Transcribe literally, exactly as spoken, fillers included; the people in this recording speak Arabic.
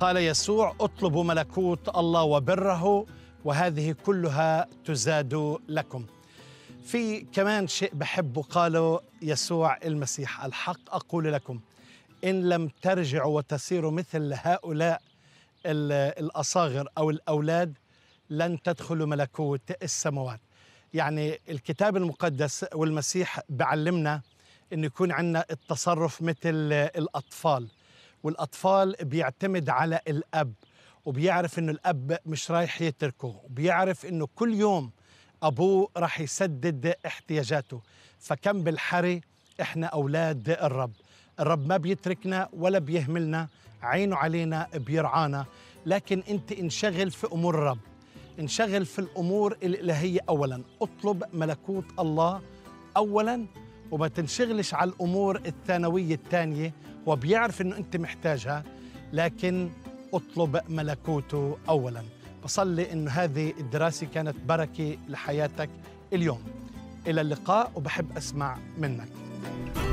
قال يسوع: اطلبوا ملكوت الله وبره وهذه كلها تزاد لكم. في كمان شيء بحبه قاله يسوع المسيح: الحق أقول لكم إن لم ترجعوا وتصيروا مثل هؤلاء الأصاغر أو الأولاد لن تدخلوا ملكوت السماوات. يعني الكتاب المقدس والمسيح بعلمنا إنه يكون عندنا التصرف مثل الأطفال، والأطفال بيعتمد على الأب وبيعرف إنه الأب مش رايح يتركه، وبيعرف إنه كل يوم أبوه راح يسدد احتياجاته. فكم بالحري إحنا أولاد الرب، الرب ما بيتركنا ولا بيهملنا، عينه علينا بيرعانا. لكن أنت انشغل في أمور الرب، انشغل في الأمور الإلهية أولاً، اطلب ملكوت الله أولاً، وما تنشغلش على الأمور الثانوية الثانية، وبيعرف أنه أنت محتاجها، لكن اطلب ملكوته أولاً. بصلي أن هذه الدراسة كانت بركة لحياتك اليوم. إلى اللقاء، وبحب أسمع منك.